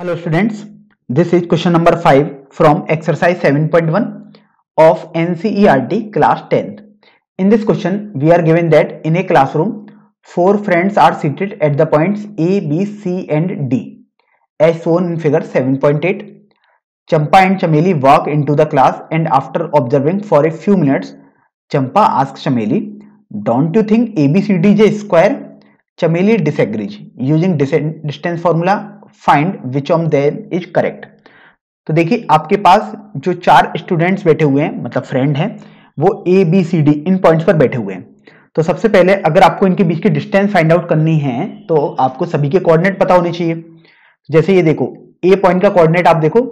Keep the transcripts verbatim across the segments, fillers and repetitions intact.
Hello students, this is question number five from exercise seven point one of N C E R T class ten. In this question, we are given that in a classroom, four friends are seated at the points A, B, C and D as shown in figure seven point eight. Champa and Chameli walk into the class and after observing for a few minutes, Champa asks Chameli, "Don't you think A, B, C, D is square?" Chameli disagrees. Using distance formula, find which of them is correct. तो देखिए आपके पास जो चार students बैठे हुए हैं, मतलब friend हैं, वो ए बी सी डी इन पॉइंट्स पर बैठे हुए हैं। तो सबसे पहले अगर आपको इनके बीच की डिस्टेंस फाइंड आउट करनी है तो आपको सभी के कोऑर्डिनेट पता होने चाहिए। जैसे ये देखो, ए पॉइंट का कोऑर्डिनेट आप देखो,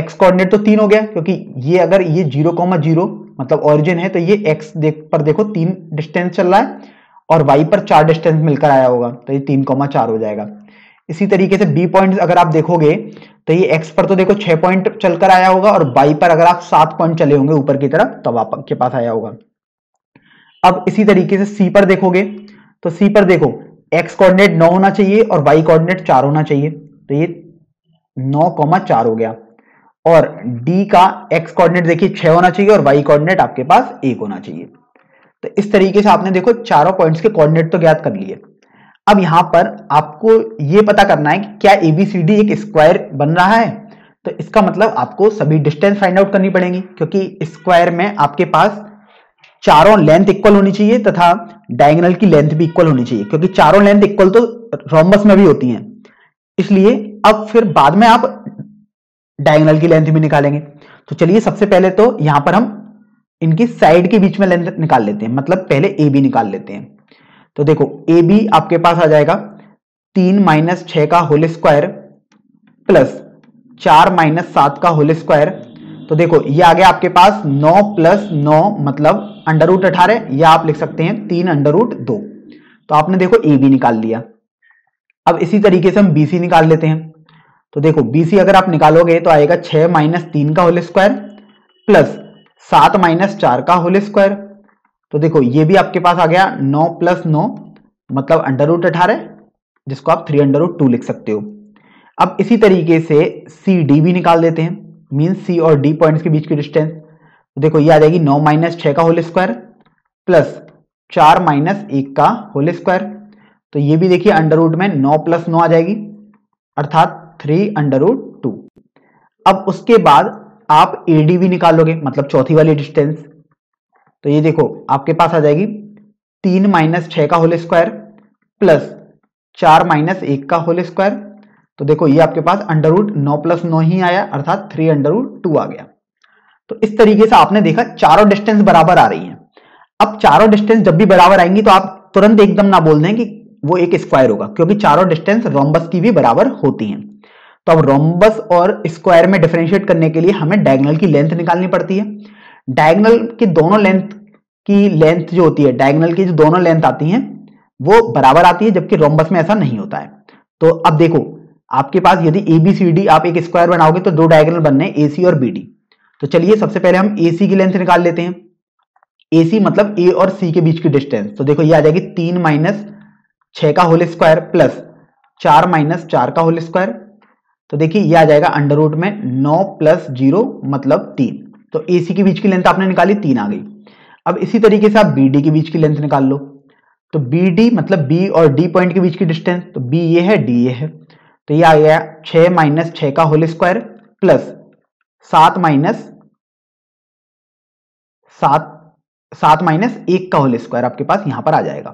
एक्स कोऑर्डिनेट तो तीन हो गया क्योंकि ये अगर ये जीरो कॉमा जीरो मतलब ऑरिजिन है तो ये एक्स पर देखो तीन डिस्टेंस चल रहा है और वाई पर चार डिस्टेंस मिलकर आया होगा तो ये तीन कॉमा चार हो जाएगा। इसी तरीके से बी पॉइंट अगर आप देखोगे तो ये एक्स पर तो देखो छह पॉइंट चलकर आया होगा और वाई पर अगर आप सात पॉइंट चले होंगे ऊपर की तरफ तब आपके पास आया होगा। अब इसी तरीके से सी पर देखोगे तो सी पर देखो एक्स कोऑर्डिनेट नौ होना चाहिए और वाई कोऑर्डिनेट चार होना चाहिए तो ये नौ कॉमा चार हो गया। और डी का एक्स कोऑर्डिनेट देखिए छह होना चाहिए और वाई कोऑर्डिनेट आपके पास एक होना चाहिए। तो इस तरीके से आपने देखो चारों पॉइंट्स के कोऑर्डिनेट तो ज्ञात कर लिए। अब यहां पर आपको ये पता करना है कि क्या एबीसीडी एक स्क्वायर बन रहा है, तो इसका मतलब आपको सभी डिस्टेंस फाइंड आउट करनी पड़ेगी क्योंकि स्क्वायर में आपके पास चारों लेंथ इक्वल होनी चाहिए तथा डायगोनल की लेंथ भी इक्वल होनी चाहिए क्योंकि चारों लेंथ इक्वल तो रोम्बस में भी होती हैं। इसलिए अब फिर बाद में आप डायगोनल की लेंथ भी निकालेंगे। तो चलिए सबसे पहले तो यहां पर हम इनकी साइड के बीच में लेंथ निकाल लेते हैं, मतलब पहले ए बी निकाल लेते हैं। तो देखो ए बी आपके पास आ जाएगा तीन माइनस छह का होल स्क्वायर प्लस चार माइनस सात का होल स्क्वायर। तो देखो ये आ गया आपके पास नौ प्लस नौ मतलब अंडर रूट अठारह या आप लिख सकते हैं तीन अंडर रूट दो। तो आपने देखो ए बी निकाल लिया। अब इसी तरीके से हम बी सी निकाल लेते हैं। तो देखो बी सी अगर आप निकालोगे तो आएगा छह माइनस तीन का होल स्क्वायर प्लस सात माइनस चार का होल स्क्वायर। तो देखो ये भी आपके पास आ गया नौ प्लस नौ मतलब अंडर रूट अठारह जिसको आप थ्री अंडर रूट टू लिख सकते हो। अब इसी तरीके से सी डी भी निकाल देते हैं, मीन्स सी और डी पॉइंट्स के बीच की डिस्टेंस। तो देखो ये आ जाएगी नौ माइनस छः का होल स्क्वायर प्लस चार माइनस एक का होल स्क्वायर। तो ये भी देखिए अंडर रूट में नौ प्लस नौ आ जाएगी अर्थात थ्री अंडर रूट टू। अब उसके बाद आप ए डी भी निकालोगे मतलब चौथी वाली डिस्टेंस। तो ये देखो आपके पास आ जाएगी तीन माइनस छः का होल स्क्वायर प्लस चार माइनस एक का होल स्क्वायर। तो देखो ये आपके पास अंडर रूट नौ प्लस नौ ही आया अर्थात थ्री अंडर रूट टू आ गया। तो इस तरीके से आपने देखा चारों डिस्टेंस बराबर आ रही हैं। अब चारों डिस्टेंस जब भी बराबर आएंगी तो आप तुरंत एकदम ना बोल दें कि वो एक स्क्वायर होगा क्योंकि चारों डिस्टेंस रोम्बस की भी बराबर होती हैं। तो अब रोम्बस और स्क्वायर में डिफरेंशिएट करने के लिए हमें डायगोनल की लेंथ निकालनी पड़ती है। डायगोनल की दोनों लेंथ की लेंथ जो होती है डायगोनल की जो दोनों लेंथ आती हैं वो बराबर आती है जबकि रोम्बस में ऐसा नहीं होता है। तो अब देखो आपके पास यदि ए बी सी डी आप एक स्क्वायर बनाओगे तो दो डायगोनल बनने ए सी और बी डी। तो चलिए सबसे पहले हम ए सी की लेंथ निकाल लेते हैं। ए सी मतलब ए और सी के बीच की डिस्टेंस। तो देखो ये आ जाएगी तीन माइनस छः का होल स्क्वायर प्लस चार माइनस चार का होल स्क्वायर। तो देखिए यह आ जाएगा अंडर रूट में नौ प्लस जीरो मतलब तीन। तो A C के बीच की लेंथ आपने निकाली तीन आ गई। अब इसी तरीके से आप B D के बीच की लेंथ निकाल लो। तो B D मतलब B और D पॉइंट के बीच की डिस्टेंस। तो B ये है, D ये है। तो ये आ गया छः माइनस छः का होल स्क्वायर प्लस सात माइनस सात सात माइनस एक का होल स्क्वायर आपके पास यहां पर आ जाएगा।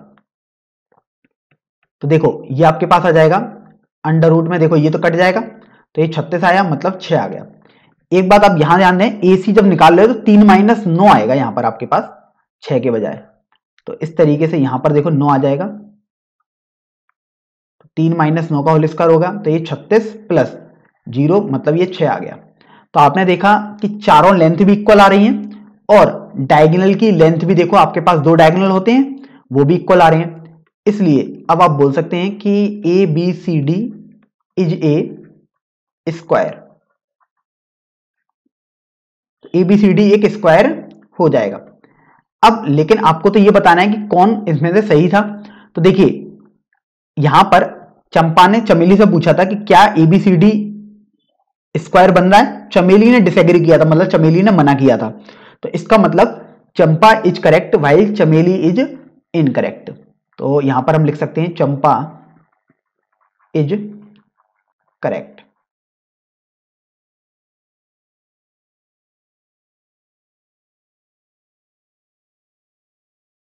तो देखो ये आपके पास आ जाएगा अंडर रूट में, देखो ये तो कट जाएगा तो ये छत्तीस आया मतलब छः आ गया। एक बात आप यहां ध्यान दें, एसी जब निकाल रहे हो तो तीन माइनस नौ आएगा यहां पर आपके पास छह के बजाय। तो इस तरीके से यहां पर देखो नौ आ जाएगा। तीन माइनस नौ का होल स्क्वायर होगा तो ये छत्तीस प्लस जीरो मतलब ये छह आ गया। तो आपने देखा कि चारों लेंथ भी इक्वल आ रही हैं और डायगोनल की लेंथ भी देखो आपके पास दो डायगोनल होते हैं वो भी इक्वल आ रहे हैं। इसलिए अब आप बोल सकते हैं कि A B C D is a square, ABCD एक स्क्वायर हो जाएगा। अब लेकिन आपको तो ये बताना है कि कौन इसमें से सही था। तो देखिए यहां पर चंपा ने चमेली से पूछा था कि क्या एबीसीडी स्क्वायर बन रहा है। चमेली ने डिसएग्री किया था, मतलब चमेली ने मना किया था, तो इसका मतलब Champa is correct while Chameli is incorrect. तो यहां पर हम लिख सकते हैं चंपा इज करेक्ट।